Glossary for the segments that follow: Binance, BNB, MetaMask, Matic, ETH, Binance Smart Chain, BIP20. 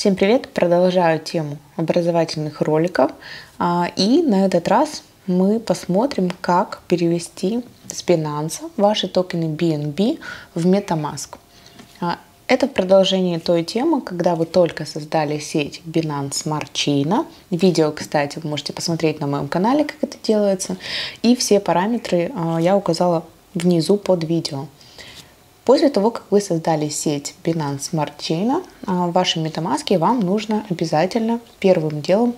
Всем привет! Продолжаю тему образовательных роликов. И на этот раз мы посмотрим, как перевести с Binance ваши токены BNB в MetaMask. Это продолжение той темы, когда вы только создали сеть Binance Smart Chain. Видео, кстати, вы можете посмотреть на моем канале, как это делается. И все параметры я указала внизу под видео. После того, как вы создали сеть Binance Smart Chain, в вашем MetaMask вам нужно обязательно первым делом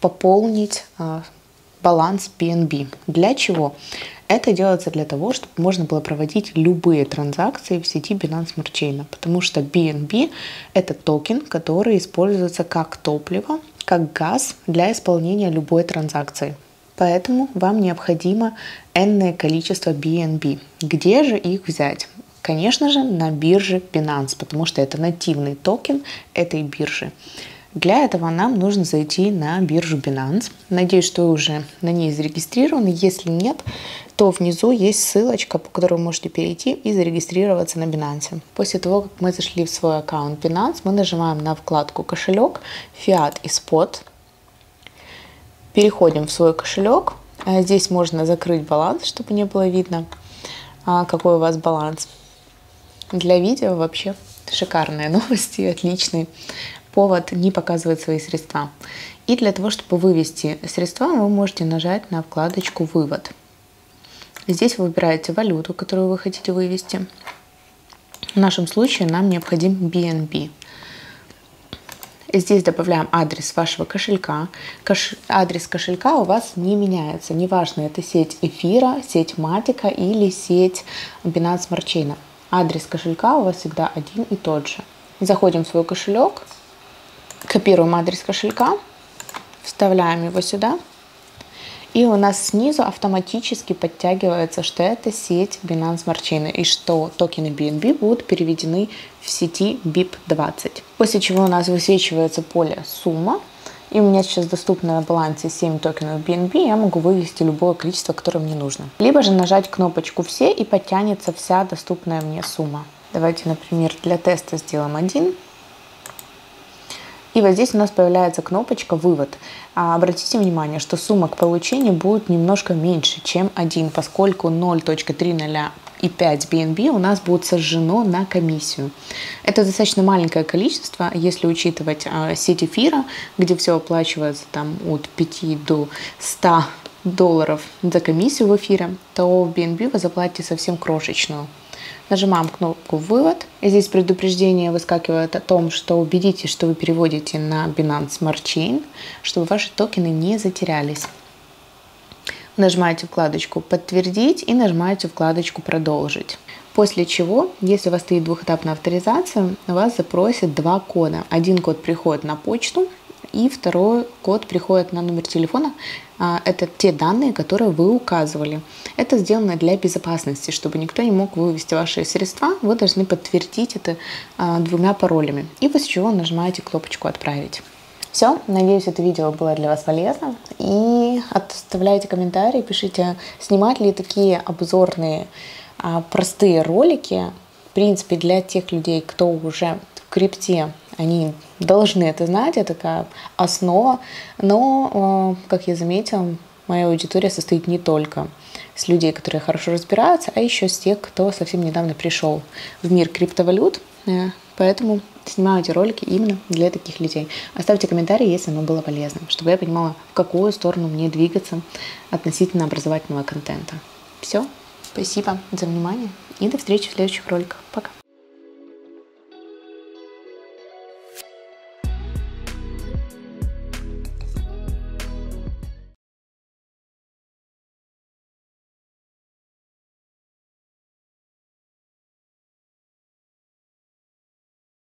пополнить баланс BNB. Для чего? Это делается для того, чтобы можно было проводить любые транзакции в сети Binance Smart Chain, потому что BNB – это токен, который используется как топливо, как газ для исполнения любой транзакции. Поэтому вам необходимо энное количество BNB. Где же их взять? Конечно же, на бирже Binance, потому что это нативный токен этой биржи. Для этого нам нужно зайти на биржу Binance. Надеюсь, что вы уже на ней зарегистрированы. Если нет, то внизу есть ссылочка, по которой вы можете перейти и зарегистрироваться на Binance. После того, как мы зашли в свой аккаунт Binance, мы нажимаем на вкладку «Кошелек», «Фиат» и «Спот». Переходим в свой кошелек. Здесь можно закрыть баланс, чтобы не было видно, какой у вас баланс. Для видео вообще шикарные новости, отличный повод не показывать свои средства. И для того, чтобы вывести средства, вы можете нажать на вкладочку «Вывод». Здесь вы выбираете валюту, которую вы хотите вывести. В нашем случае нам необходим BNB. Здесь добавляем адрес вашего кошелька. Адрес кошелька у вас не меняется. Неважно, это сеть эфира, сеть Матика или сеть Binance Smart Chain. Адрес кошелька у вас всегда один и тот же. Заходим в свой кошелек, копируем адрес кошелька, вставляем его сюда. И у нас снизу автоматически подтягивается, что это сеть Binance Smart Chain и что токены BNB будут переведены в сети BIP20. После чего у нас высвечивается поле «Сумма». И у меня сейчас доступно на балансе 7 токенов BNB, я могу вывести любое количество, которое мне нужно. Либо же нажать кнопочку «Все» и подтянется вся доступная мне сумма. Давайте, например, для теста сделаем 1. И вот здесь у нас появляется кнопочка «Вывод». Обратите внимание, что сумма к получению будет немножко меньше, чем 1, поскольку 0.30 и 5 BNB у нас будет сожжено на комиссию. Это достаточно маленькое количество, если учитывать сеть эфира, где все оплачивается там от 5 до 100 долларов за комиссию в эфире, то в BNB вы заплатите совсем крошечную. Нажимаем кнопку «Вывод». И здесь предупреждение выскакивает о том, что убедитесь, что вы переводите на Binance Smart Chain, чтобы ваши токены не затерялись. Нажимаете вкладочку «Подтвердить» и нажимаете вкладочку «Продолжить». После чего, если у вас стоит двухэтапная авторизация, у вас запросят два кода. Один код приходит на почту, и второй код приходит на номер телефона. Это те данные, которые вы указывали. Это сделано для безопасности, чтобы никто не мог вывести ваши средства. Вы должны подтвердить это двумя паролями. И после чего нажимаете кнопочку «Отправить». Все, надеюсь, это видео было для вас полезно. И оставляйте комментарии, пишите, снимать ли такие обзорные, простые ролики. В принципе, для тех людей, кто уже в крипте, они должны это знать, это такая основа. Но, как я заметила, моя аудитория состоит не только с людей, которые хорошо разбираются, а еще с тех, кто совсем недавно пришел в мир криптовалют. Поэтому снимаю эти ролики именно для таких людей. Оставьте комментарии, если оно было полезным, чтобы я понимала, в какую сторону мне двигаться относительно образовательного контента. Все, спасибо за внимание и до встречи в следующих роликах. Пока!